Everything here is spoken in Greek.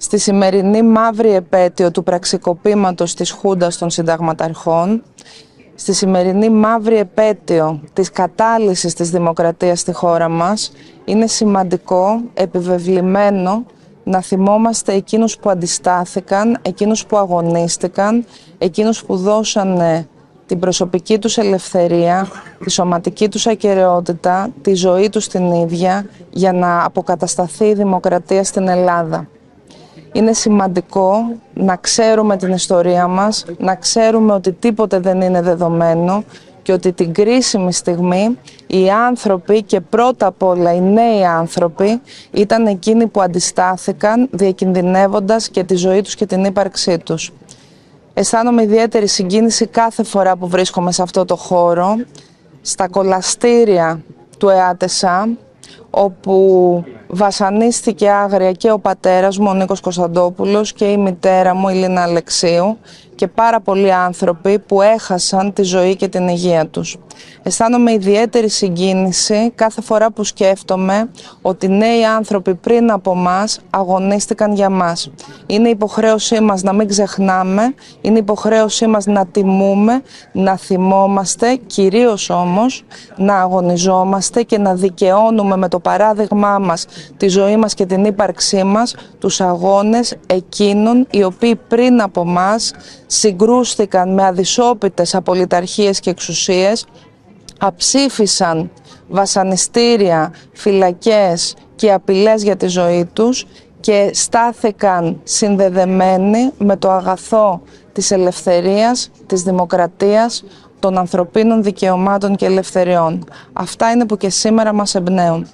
Στη σημερινή μαύρη επέτειο του πραξικοπήματος της Χούντας των Συνταγματαρχών, στη σημερινή μαύρη επέτειο της κατάλυσης της δημοκρατίας στη χώρα μας, είναι σημαντικό, επιβεβλημένο, να θυμόμαστε εκείνους που αντιστάθηκαν, εκείνους που αγωνίστηκαν, εκείνους που δώσανε την προσωπική τους ελευθερία, τη σωματική τους ακεραιότητα, τη ζωή τους την ίδια, για να αποκατασταθεί η δημοκρατία στην Ελλάδα. Είναι σημαντικό να ξέρουμε την ιστορία μας, να ξέρουμε ότι τίποτε δεν είναι δεδομένο και ότι την κρίσιμη στιγμή οι άνθρωποι και πρώτα απ' όλα οι νέοι άνθρωποι ήταν εκείνοι που αντιστάθηκαν διακινδυνεύοντας και τη ζωή τους και την ύπαρξή τους. Αισθάνομαι ιδιαίτερη συγκίνηση κάθε φορά που βρίσκομαι σε αυτό το χώρο, στα κολαστήρια του ΕΑΤΕΣΑ, όπου βασανίστηκε άγρια και ο πατέρας μου, ο Νίκος Κωνσταντόπουλος, και η μητέρα μου, η Λίνα Αλεξίου, και πάρα πολλοί άνθρωποι που έχασαν τη ζωή και την υγεία τους. Αισθάνομαι ιδιαίτερη συγκίνηση κάθε φορά που σκέφτομαι ότι νέοι άνθρωποι πριν από μας αγωνίστηκαν για μας. Είναι υποχρέωσή μας να μην ξεχνάμε, είναι υποχρέωσή μας να τιμούμε, να θυμόμαστε, κυρίως όμως να αγωνιζόμαστε και να δικαιώνουμε με το παράδειγμά μας, τη ζωή μας και την ύπαρξή μας, τους αγώνες εκείνων οι οποίοι πριν από μας συγκρούστηκαν με αδυσόπιτες απολυταρχίες και εξουσίες, αψήφισαν βασανιστήρια, φυλακές και απειλές για τη ζωή τους και στάθηκαν συνδεδεμένοι με το αγαθό της ελευθερίας, της δημοκρατίας, των ανθρωπίνων δικαιωμάτων και ελευθεριών. Αυτά είναι που και σήμερα μας εμπνέουν.